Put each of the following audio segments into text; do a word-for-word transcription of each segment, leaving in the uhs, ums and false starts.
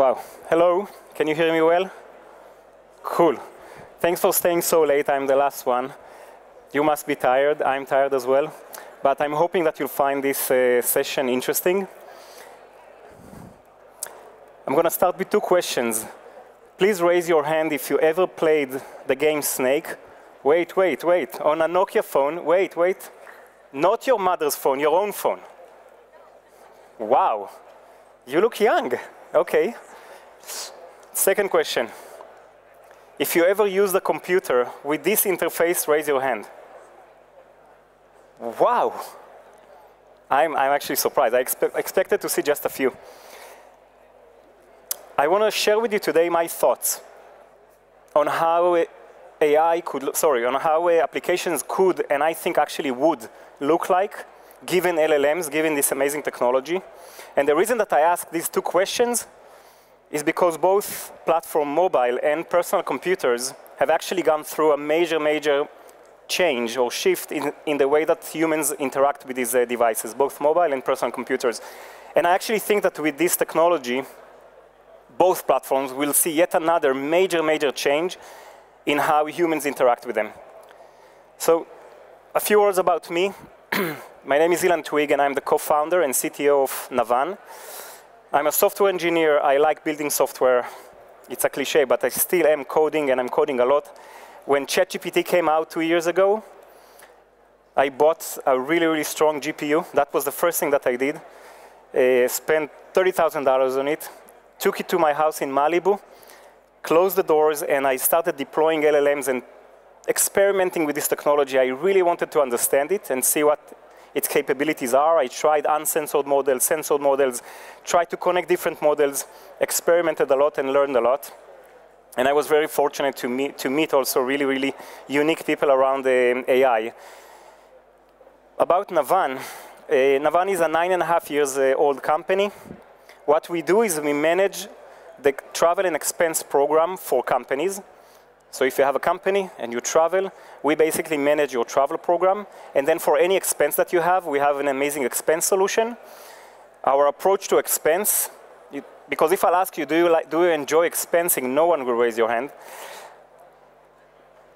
Wow. Hello. Can you hear me well? Cool. Thanks for staying so late. I'm the last one. You must be tired. I'm tired as well. But I'm hoping that you'll find this uh, session interesting. I'm going to start with two questions. Please raise your hand if you ever played the game Snake. Wait, wait, wait. On a Nokia phone. Wait, wait. Not your mother's phone, your own phone. Wow. You look young. OK. Second question. If you ever use the computer with this interface, raise your hand. Wow. I'm, I'm actually surprised. I expe- expected to see just a few. I want to share with you today my thoughts on how A I could, sorry, on how applications could, and I think actually would, look like, given L L Ms, given this amazing technology. And the reason that I ask these two questions is because both platform mobile and personal computers have actually gone through a major, major change or shift in, in the way that humans interact with these uh, devices, both mobile and personal computers. And I actually think that with this technology, both platforms will see yet another major, major change in how humans interact with them. So a few words about me. My name is Ilan Twig, and I'm the co-founder and C T O of Navan. I'm a software engineer. I like building software. It's a cliche, but I still am coding, and I'm coding a lot. When ChatGPT came out two years ago, I bought a really, really strong G P U. That was the first thing that I did. Uh, spent thirty thousand dollars on it. Took it to my house in Malibu, closed the doors, and I started deploying L L Ms and experimenting with this technology. I really wanted to understand it and see what its capabilities are. I tried uncensored models, censored models, tried to connect different models, experimented a lot and learned a lot. And I was very fortunate to meet, to meet also really, really unique people around um, A I. About Navan, uh, Navan is a nine and a half years uh, old company. What we do is we manage the travel and expense program for companies. So if you have a company and you travel, we basically manage your travel program. And then for any expense that you have, we have an amazing expense solution. Our approach to expense, it, because if I'll ask you, do you, like, do you enjoy expensing? No one will raise your hand.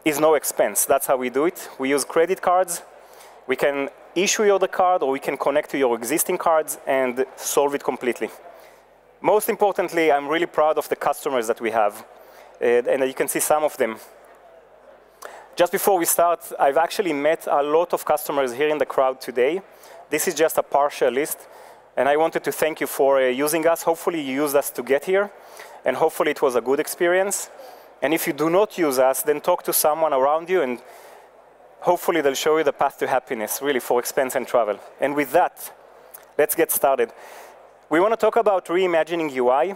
Is no expense. That's how we do it. We use credit cards. We can issue you the card, or we can connect to your existing cards and solve it completely. Most importantly, I'm really proud of the customers that we have. Uh, and you can see some of them. Just before we start, I've actually met a lot of customers here in the crowd today. This is just a partial list. And I wanted to thank you for uh, using us. Hopefully, you used us to get here. And hopefully, it was a good experience. And if you do not use us, then talk to someone around you. And hopefully, they'll show you the path to happiness, really, for expense and travel. And with that, let's get started. We want to talk about reimagining U I.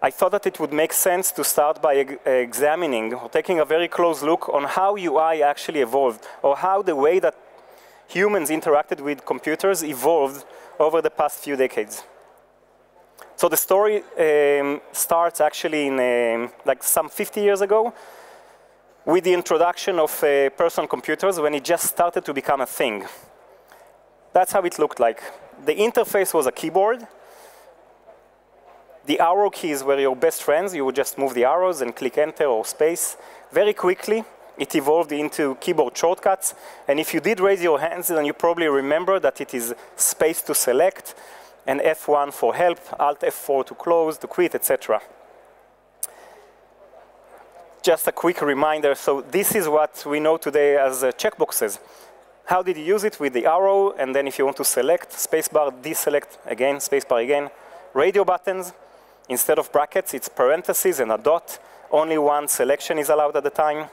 I thought that it would make sense to start by ex examining or taking a very close look on how U I actually evolved, or how the way that humans interacted with computers evolved over the past few decades. So the story um, starts actually in um, like some fifty years ago with the introduction of uh, personal computers, when it just started to become a thing. That's how it looked like. The interface was a keyboard. The arrow keys were your best friends. You would just move the arrows and click enter or space. Very quickly, it evolved into keyboard shortcuts. And if you did raise your hands, then you probably remember that it is space to select, and F one for help, Alt F four to close, to quit, et cetera. Just a quick reminder. So this is what we know today as uh, checkboxes. How did you use it? With the arrow, and then if you want to select, spacebar, deselect, again, spacebar again. Radio buttons. Instead of brackets, it's parentheses and a dot. Only one selection is allowed at a time.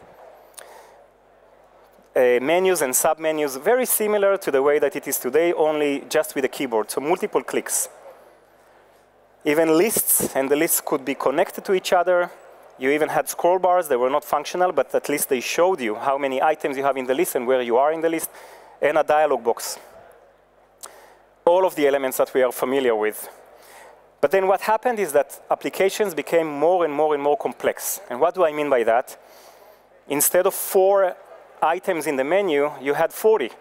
Uh, menus and submenus, very similar to the way that it is today, only just with a keyboard, so multiple clicks. Even lists, and the lists could be connected to each other. You even had scroll bars. They were not functional, but at least they showed you how many items you have in the list and where you are in the list, and a dialog box. All of the elements that we are familiar with. But then what happened is that applications became more and more and more complex. And what do I mean by that? Instead of four items in the menu, you had forty.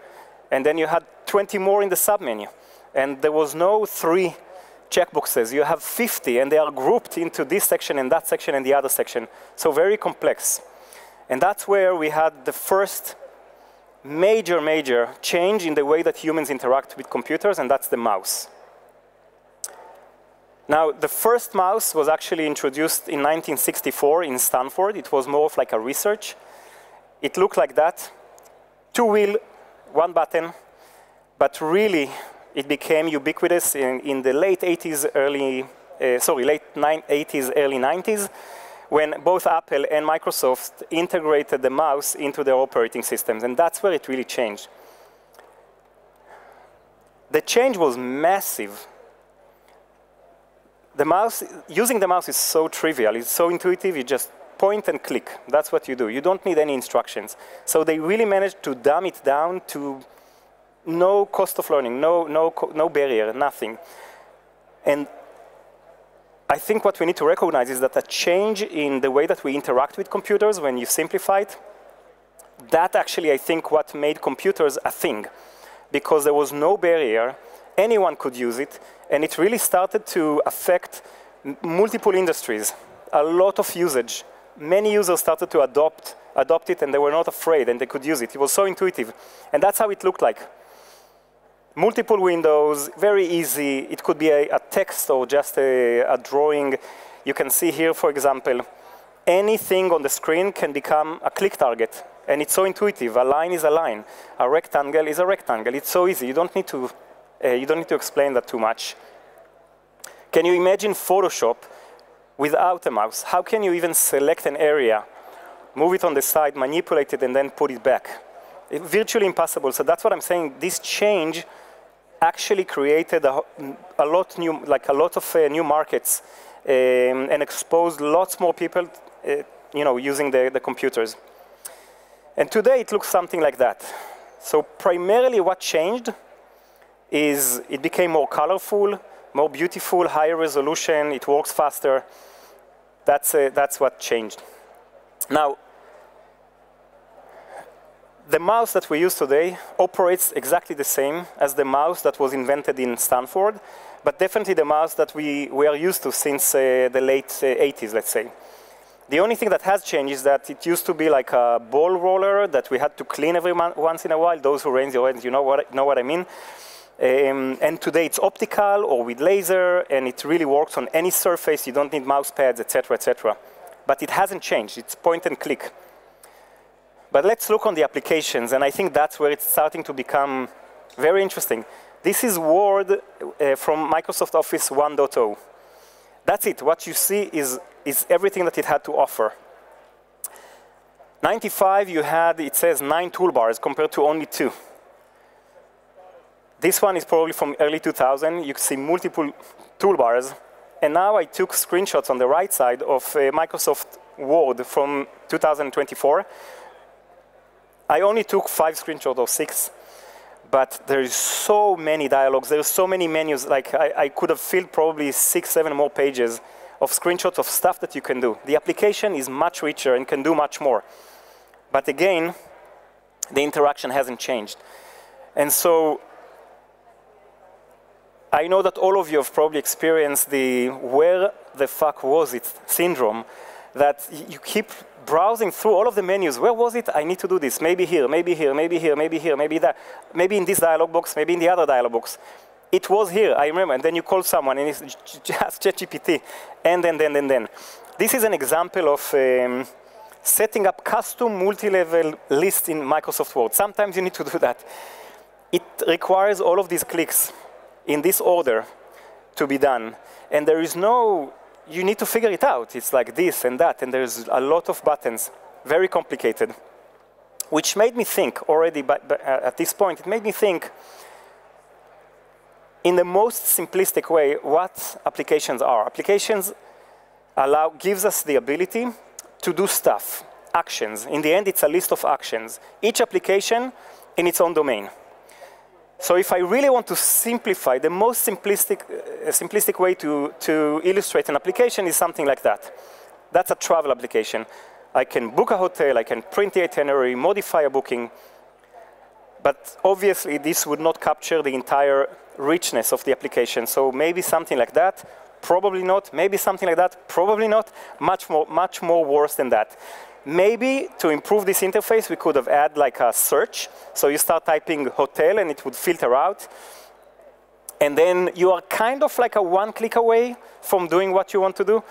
And then you had twenty more in the submenu. And there was no three checkboxes. You have fifty, and they are grouped into this section and that section and the other section. So very complex. And that's where we had the first major, major change in the way that humans interact with computers, and that's the mouse. Now, the first mouse was actually introduced in nineteen sixty-four in Stanford. It was more of like a research. It looked like that. Two wheel, one button, but really, it became ubiquitous in, in the late eighties, early, uh, sorry, late eighties, early nineties, when both Apple and Microsoft integrated the mouse into their operating systems, and that's where it really changed. The change was massive. The mouse, using the mouse is so trivial, it's so intuitive, you just point and click. That's what you do. You don't need any instructions. So they really managed to dumb it down to no cost of learning, no, no, no barrier, nothing. And I think what we need to recognize is that a change in the way that we interact with computers, when you simplify it, that actually, I think, what made computers a thing. Because there was no barrier, anyone could use it, and it really started to affect multiple industries, a lot of usage. Many users started to adopt, adopt it, and they were not afraid, and they could use it. It was so intuitive. And that's how it looked like. Multiple windows, very easy. It could be a, a text or just a, a drawing. You can see here, for example, anything on the screen can become a click target. And it's so intuitive. A line is a line. A rectangle is a rectangle. It's so easy. You don't need to, uh, you don't need to explain that too much. Can you imagine Photoshop without a mouse? How can you even select an area, move it on the side, manipulate it, and then put it back? It's virtually impossible. So that's what I'm saying. This change actually created a, a lot new, like a lot of uh, new markets, um, and exposed lots more people, uh, you know, using the, the computers. And today it looks something like that. So primarily, what changed is it became more colorful, more beautiful, higher resolution. It works faster. That's uh, that's what changed. Now, the mouse that we use today operates exactly the same as the mouse that was invented in Stanford, but definitely the mouse that we, we are used to since uh, the late uh, eighties, let's say. The only thing that has changed is that it used to be like a ball roller that we had to clean every once in a while. Those who raise your hands, you know what, know what I mean. Um, and today it's optical or with laser, and it really works on any surface. You don't need mouse pads, et cetera, et cetera. But it hasn't changed. It's point and click. But let's look on the applications, and I think that's where it's starting to become very interesting. This is Word uh, from Microsoft Office one point oh. That's it. What you see is, is everything that it had to offer. ninety-five, you had, it says, nine toolbars compared to only two. This one is probably from early two thousand. You can see multiple toolbars. And now I took screenshots on the right side of uh, Microsoft Word from two thousand twenty-four. I only took five screenshots or six. But there's so many dialogues. There's so many menus. Like I, I could have filled probably six, seven more pages of screenshots of stuff that you can do. The application is much richer and can do much more. But again, the interaction hasn't changed. And so I know that all of you have probably experienced the where the fuck was it syndrome, that you keep browsing through all of the menus. Where was it? I need to do this. Maybe here, maybe here, maybe here, maybe here, maybe that. Maybe in this dialog box, maybe in the other dialog box. It was here, I remember. And then you call someone and it's just ChatGPT. And then, then, then, then. This is an example of um, setting up custom multi-level lists in Microsoft Word. Sometimes you need to do that. It requires all of these clicks in this order to be done. And there is no, you need to figure it out. It's like this and that, and there's a lot of buttons, very complicated. Which made me think already, but at this point, it made me think in the most simplistic way what applications are. Applications allow, gives us the ability to do stuff, actions. In the end, it's a list of actions. Each application in its own domain. So if I really want to simplify, the most simplistic, uh, simplistic way to, to illustrate an application is something like that. That's a travel application. I can book a hotel, I can print the itinerary, modify a booking. But obviously, this would not capture the entire richness of the application. So maybe something like that, probably not. Maybe something like that, probably not. Much more, much more worse than that. Maybe to improve this interface, we could have added like a search. So you start typing hotel, and it would filter out. And then you are kind of like a one click away from doing what you want to do.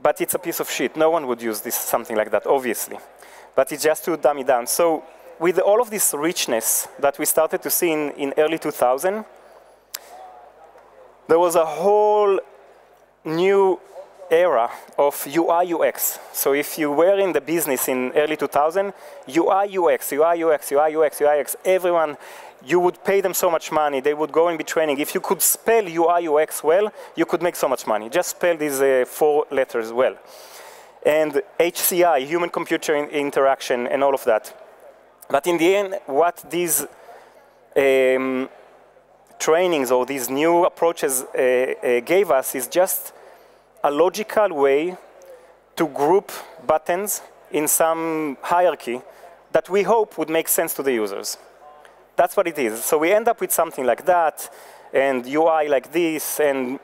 But it's a piece of shit. No one would use this, something like that, obviously. But it's just to dumb it down. So with all of this richness that we started to see in, in early two thousand, there was a whole new era of U I U X. So if you were in the business in early two thousand, U I U X, U I U X, U I U X, U I U X, everyone, you would pay them so much money. They would go and be training. If you could spell U I U X well, you could make so much money. Just spell these uh, four letters well. And H C I, human-computer in interaction, and all of that. But in the end, what these um, trainings or these new approaches uh, uh, gave us is just a logical way to group buttons in some hierarchy that we hope would make sense to the users. That's what it is. So we end up with something like that, and U I like this, and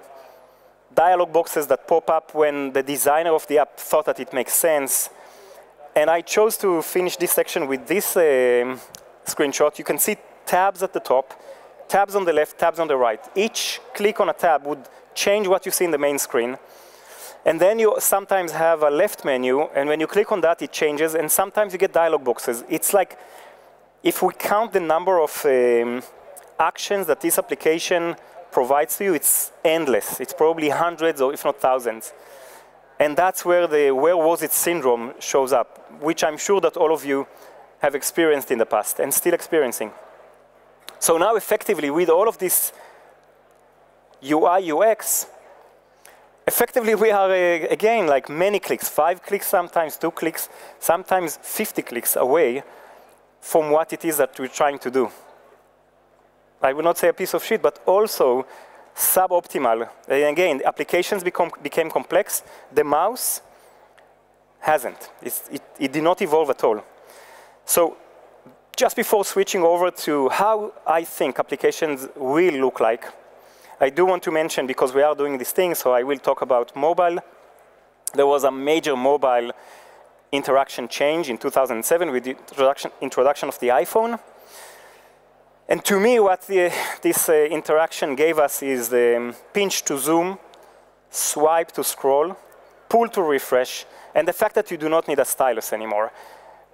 dialog boxes that pop up when the designer of the app thought that it makes sense. And I chose to finish this section with this uh, screenshot. You can see tabs at the top, tabs on the left, tabs on the right. Each click on a tab would change what you see in the main screen. And then you sometimes have a left menu, and when you click on that, it changes, and sometimes you get dialog boxes. It's like, if we count the number of um, actions that this application provides to you, it's endless. It's probably hundreds or if not thousands. And that's where the where was it syndrome shows up, which I'm sure that all of you have experienced in the past and still experiencing. So now effectively, with all of this U I U X, effectively we are, uh, again, like many clicks, five clicks sometimes, two clicks, sometimes fifty clicks away from what it is that we're trying to do. I would not say a piece of shit, but also suboptimal. And again, applications become, became complex. The mouse hasn't. It's, it, it did not evolve at all. So just before switching over to how I think applications will look like, I do want to mention, because we are doing this thing, so I will talk about mobile. There was a major mobile interaction change in two thousand seven with the introduction, introduction of the iPhone. And to me, what the, this uh, interaction gave us is the um, pinch to zoom, swipe to scroll, pull to refresh, and the fact that you do not need a stylus anymore.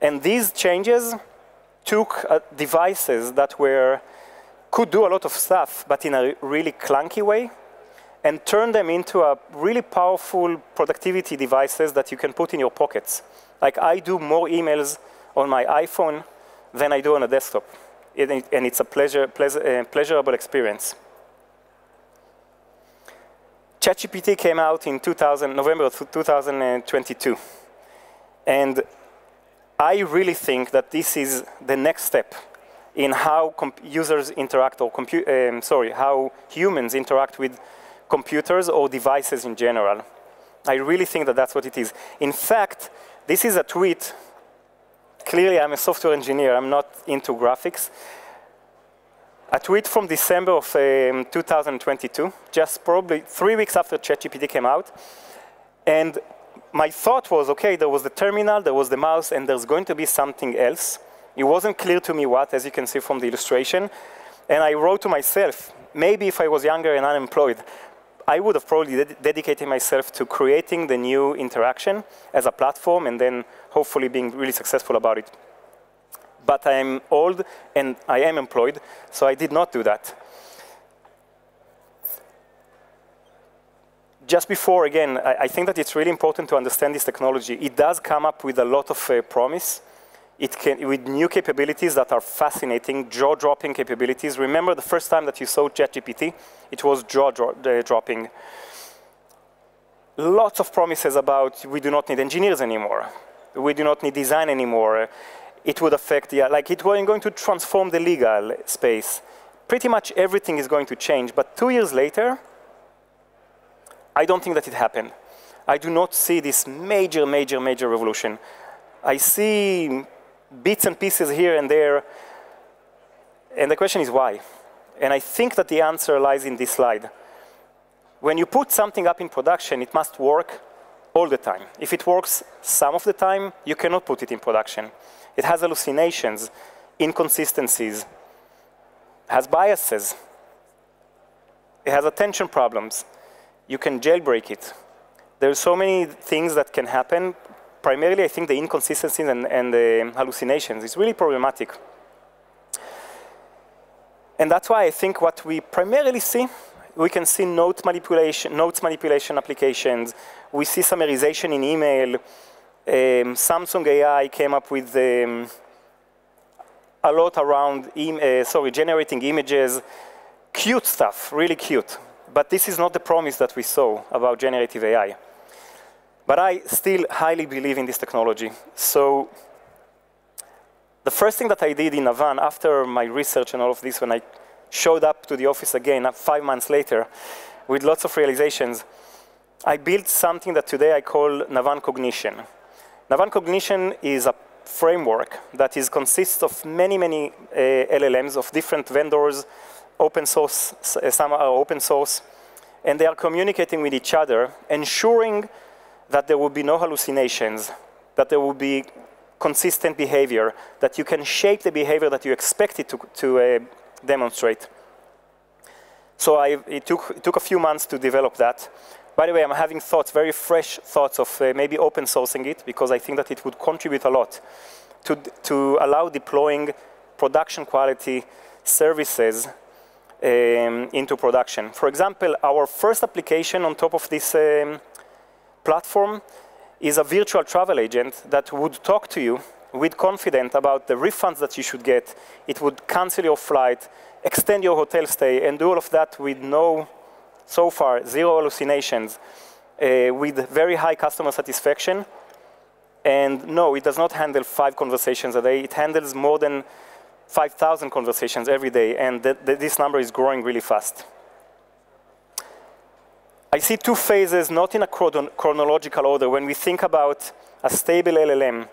And these changes took uh, devices that were, could do a lot of stuff, but in a really clunky way, and turned them into a really powerful productivity devices that you can put in your pockets. Like, I do more emails on my iPhone than I do on a desktop. It, and it's a pleasure, pleasure, uh, pleasurable experience. ChatGPT came out in two thousand, November of two thousand twenty-two. And I really think that this is the next step in how users interact, or compu um, sorry, how humans interact with computers or devices in general. I really think that that's what it is. In fact, this is a tweet. Clearly, I'm a software engineer. I'm not into graphics. A tweet from December of um, two thousand twenty-two, just probably three weeks after ChatGPT came out. And my thought was, OK, there was the terminal, there was the mouse, and there's going to be something else. It wasn't clear to me what, as you can see from the illustration. And I wrote to myself, maybe if I was younger and unemployed, I would have probably ded dedicated myself to creating the new interaction as a platform and then hopefully being really successful about it. But I am old and I am employed, so I did not do that. Just before, again, I, I think that it's really important to understand this technology. It does come up with a lot of uh, promise. It can, with new capabilities that are fascinating, jaw-dropping capabilities. Remember the first time that you saw ChatGPT? It was jaw-dropping. Lots of promises about we do not need engineers anymore. We do not need design anymore. It would affect, yeah, like it was going to transform the legal space. Pretty much everything is going to change. But two years later, I don't think that it happened. I do not see this major, major, major revolution. I see bits and pieces here and there, And the question is why? And I think that the answer lies in this slide. When you put something up in production, it must work all the time. If it works some of the time, you cannot put it in production. It has hallucinations, inconsistencies, has biases, it has attention problems. You can jailbreak it. There are so many things that can happen. Primarily, I think the inconsistencies and, and the hallucinations is really problematic. And that's why I think what we primarily see, we can see note manipulation, notes manipulation applications. We see summarization in email. Um, Samsung A I came up with um, a lot around im uh, sorry, generating images. Cute stuff, really cute. But this is not the promise that we saw about generative A I. But I still highly believe in this technology. So the first thing that I did in Navan after my research and all of this, when I showed up to the office again five months later with lots of realizations, I built something that today I call Navan Cognition. Navan Cognition is a framework that is, consists of many, many uh, L L Ms of different vendors, open source, some are open source, and they are communicating with each other, ensuring that there will be no hallucinations, that there will be consistent behavior, that you can shape the behavior that you expect it to, to uh, demonstrate. So I, it, took, it took a few months to develop that. By the way, I'm having thoughts, very fresh thoughts of uh, maybe open sourcing it, because I think that it would contribute a lot to, to allow deploying production quality services um, into production. For example, our first application on top of this um, platform is a virtual travel agent that would talk to you with confidence about the refunds that you should get. It would cancel your flight, extend your hotel stay, and do all of that with no, so far, zero hallucinations, uh, with very high customer satisfaction. And no, it does not handle five conversations a day. It handles more than five thousand conversations every day, and th th this number is growing really fast. I see two phases, not in a chron chronological order. When we think about a stable L L M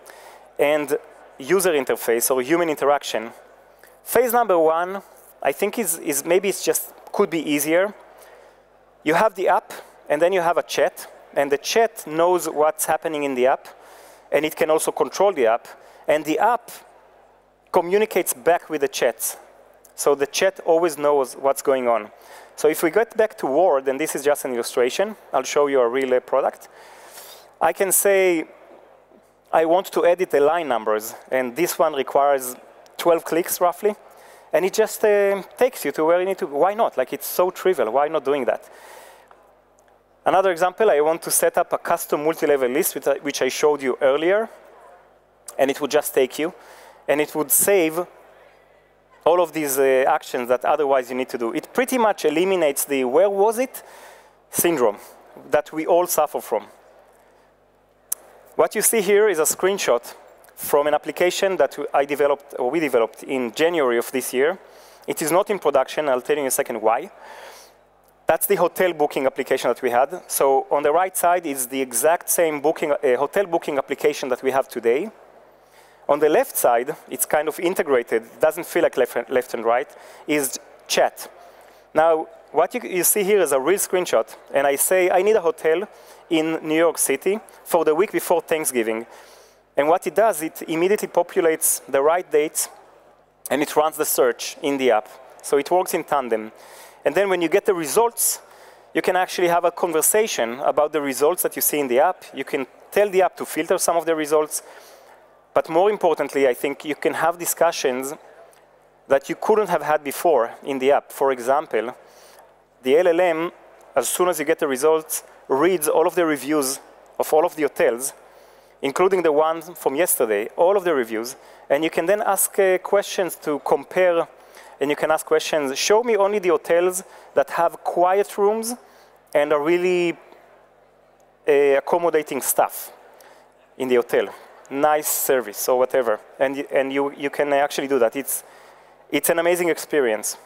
and user interface or human interaction, phase number one, I think is, is maybe it's just could be easier. You have the app, and then you have a chat, and the chat knows what's happening in the app, and it can also control the app, and the app communicates back with the chat. So the chat always knows what's going on. So if we get back to Word, and this is just an illustration, I'll show you a real product. I can say, I want to edit the line numbers, and this one requires twelve clicks roughly, and it just uh, takes you to where you need to. Why not? Like, it's so trivial. Why not doing that? Another example, I want to set up a custom multi-level list, which I, which I showed you earlier, and it would just take you, and it would save all of these uh, actions that otherwise you need to do. It pretty much eliminates the "where was it" syndrome that we all suffer from. What you see here is a screenshot from an application that I developed, or we developed in January of this year. It is not in production. I'll tell you in a second why. That's the hotel booking application that we had. So on the right side is the exact same booking, uh, hotel booking application that we have today. On the left side, it's kind of integrated, doesn't feel like left, left and right, is chat. Now, what you, you see here is a real screenshot, and I say, I need a hotel in New York City for the week before Thanksgiving. And what it does, it immediately populates the right dates, and it runs the search in the app. So it works in tandem. And then when you get the results, you can actually have a conversation about the results that you see in the app. You can tell the app to filter some of the results. But more importantly, I think you can have discussions that you couldn't have had before in the app. For example, the L L M, as soon as you get the results, reads all of the reviews of all of the hotels, including the ones from yesterday, all of the reviews. And you can then ask uh, questions to compare, and you can ask questions, show me only the hotels that have quiet rooms and are really uh, accommodating staff in the hotel. Nice service or whatever, and, and you, you can actually do that. It's, it's an amazing experience.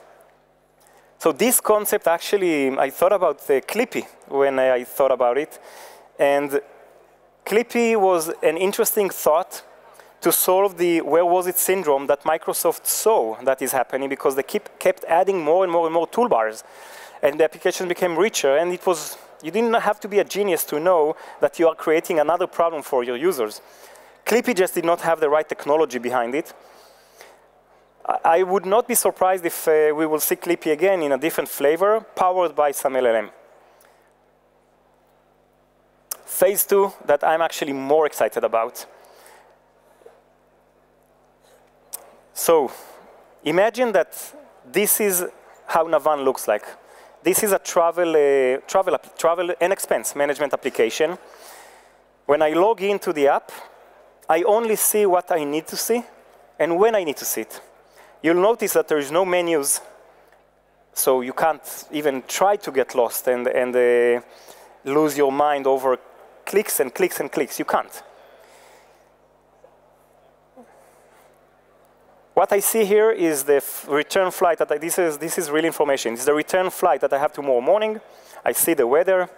So this concept, actually, I thought about uh, Clippy when I thought about it, and Clippy was an interesting thought to solve the where was it syndrome that Microsoft saw that is happening, because they keep, kept adding more and more and more toolbars. And the application became richer, and it was, you didn't have to be a genius to know that you are creating another problem for your users. Clippy just did not have the right technology behind it. I would not be surprised if uh, we will see Clippy again in a different flavor, powered by some L L M. Phase two that I'm actually more excited about. So imagine that this is how Navan looks like. This is a travel, uh, travel, travel and expense management application. When I log into the app, I only see what I need to see and when I need to see it. You'll notice that there is no menus, so you can't even try to get lost and, and uh, lose your mind over clicks and clicks and clicks. You can't. What I see here is the f return flight that I, this is, this is real information. It's the return flight that I have tomorrow morning. I see the weather,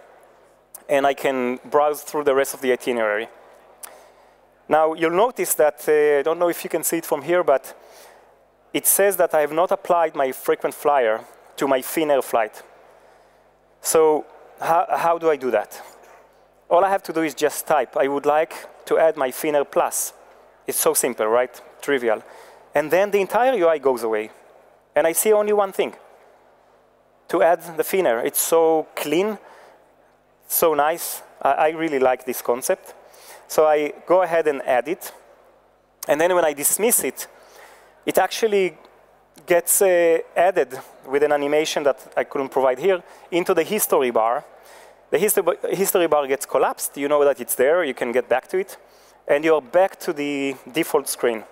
and I can browse through the rest of the itinerary. Now, you'll notice that, uh, I don't know if you can see it from here, but it says that I have not applied my frequent flyer to my Finnair flight. So how, how do I do that? All I have to do is just type, I would like to add my Finnair Plus. It's so simple, right? Trivial. And then the entire U I goes away. And I see only one thing, to add the Finnair. It's so clean, so nice. I, I really like this concept. So I go ahead and add it. And then when I dismiss it, it actually gets uh, added with an animation that I couldn't provide here into the history bar. The histo- history bar gets collapsed. You know that it's there. You can get back to it. And you're back to the default screen.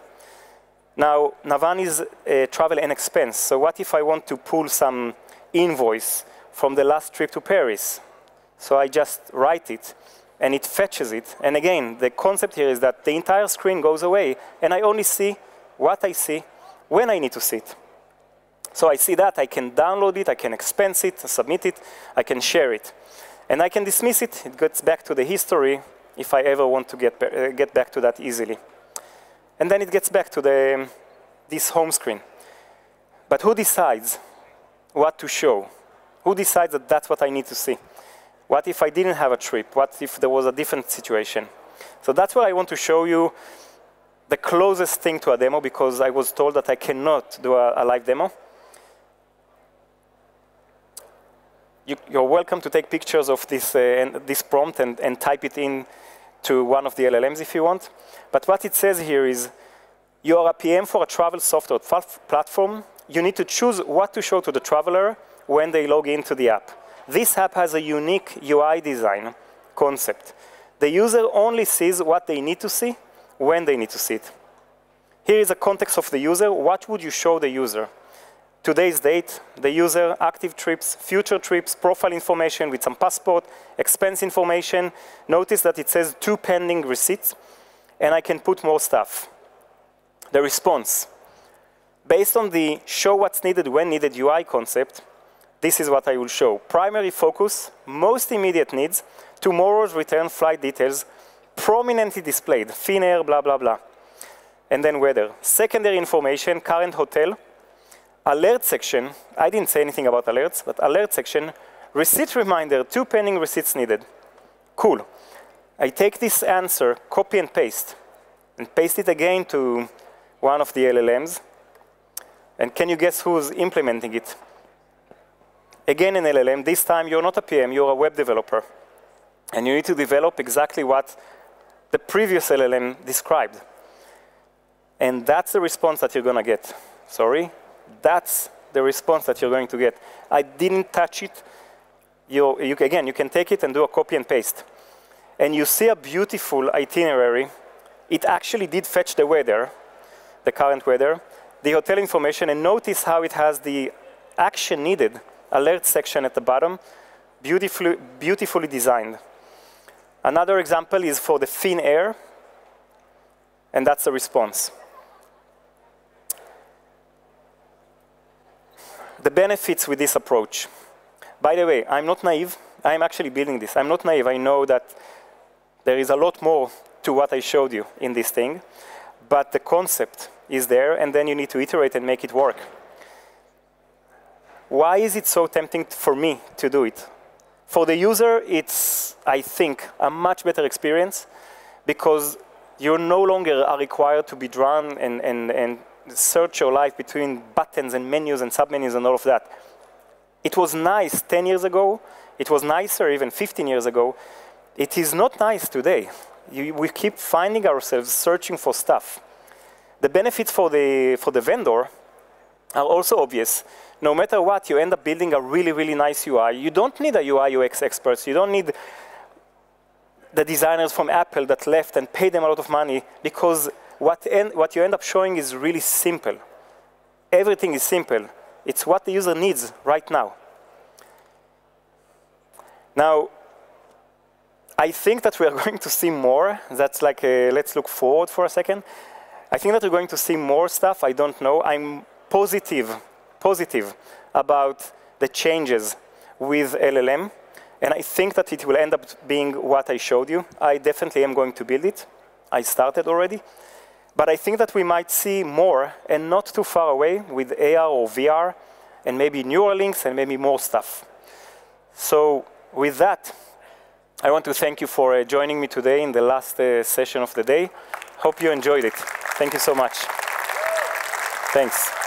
Now, Navan is uh, travel and expense. So what if I want to pull some invoice from the last trip to Paris? So I just write it, and it fetches it. And again, the concept here is that the entire screen goes away, and I only see what I see when I need to see it. So I see that, I can download it, I can expense it, submit it, I can share it. And I can dismiss it, it gets back to the history if I ever want to get, uh, get back to that easily. And then it gets back to the, this home screen. But who decides what to show? Who decides that that's what I need to see? What if I didn't have a trip? What if there was a different situation? So that's why I want to show you the closest thing to a demo, because I was told that I cannot do a, a live demo. You, you're welcome to take pictures of this, uh, and this prompt and, and type it in to one of the L L Ms if you want. But what it says here is, you are a P M for a travel software platform. You need to choose what to show to the traveler when they log into the app. This app has a unique U I design concept. The user only sees what they need to see when they need to see it. Here is a context of the user. What would you show the user? Today's date, the user, active trips, future trips, profile information with some passport, expense information. Notice that it says two pending receipts, and I can put more stuff. The response. Based on the show what's needed when needed U I concept, this is what I will show. Primary focus, most immediate needs, tomorrow's return flight details, prominently displayed, Finnair, blah, blah, blah. And then weather. Secondary information, current hotel. Alert section, I didn't say anything about alerts, but alert section. Receipt reminder, two pending receipts needed. Cool. I take this answer, copy and paste, and paste it again to one of the L L Ms. And can you guess who's implementing it? Again, an L L M. This time, you're not a P M, you're a web developer. And you need to develop exactly what the previous L L M described. And that's the response that you're going to get. Sorry, that's the response that you're going to get. I didn't touch it. You, you, again, you can take it and do a copy and paste. And you see a beautiful itinerary. It actually did fetch the weather, the current weather, the hotel information, and notice how it has the action needed alert section at the bottom, beautifully, beautifully designed. Another example is for the Finnair, and that's the response. The benefits with this approach. By the way, I'm not naive. I'm actually building this. I'm not naive. I know that there is a lot more to what I showed you in this thing. but the concept is there, and then you need to iterate and make it work. Why is it so tempting for me to do it? For the user, it's, I think, a much better experience, because you no longer are required to be drawn and, and, and search your life between buttons and menus and submenus and all of that. It was nice ten years ago. It was nicer even fifteen years ago. It is not nice today. You, we keep finding ourselves searching for stuff. The benefits for the, for the vendor are also obvious. No matter what, you end up building a really, really nice U I. You don't need a U I U X experts. You don't need the designers from Apple that left and paid them a lot of money, because what, en what you end up showing is really simple. Everything is simple. It's what the user needs right now. Now, I think that we are going to see more. That's like, a, let's look forward for a second. I think that we're going to see more stuff. I don't know. I'm positive, positive about the changes with L L M. And I think that it will end up being what I showed you. I definitely am going to build it. I started already. But I think that we might see more, and not too far away, with A R or V R, and maybe neural links, and maybe more stuff. So with that, I want to thank you for uh, joining me today in the last uh, session of the day. Hope you enjoyed it. Thank you so much. Thanks.